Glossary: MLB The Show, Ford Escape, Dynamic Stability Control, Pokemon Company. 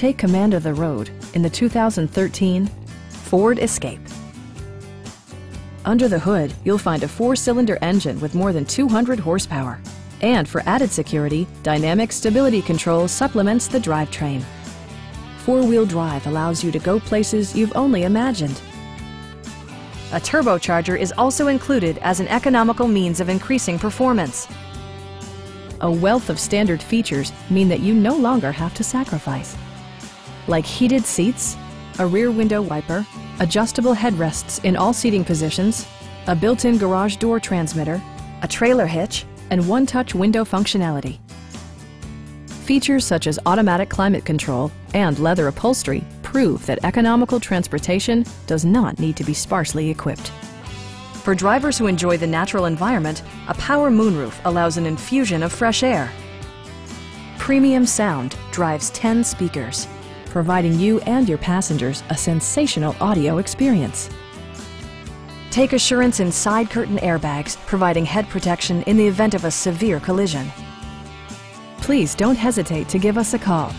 Take command of the road in the 2013 Ford Escape. Under the hood, you'll find a 4-cylinder engine with more than 200 horsepower. And for added security, Dynamic Stability Control supplements the drivetrain. 4-wheel drive allows you to go places you've only imagined. A turbocharger is also included as an economical means of increasing performance. A wealth of standard features mean that you no longer have to sacrifice, like heated seats, a rear window wiper, adjustable headrests in all seating positions, a built-in garage door transmitter, a trailer hitch, and one-touch window functionality. Features such as automatic climate control and leather upholstery prove that economical transportation does not need to be sparsely equipped. For drivers who enjoy the natural environment, a power moonroof allows an infusion of fresh air. Premium sound drives 10 speakers, providing you and your passengers a sensational audio experience. Take assurance in side curtain airbags, providing head protection in the event of a severe collision. Please don't hesitate to give us a call.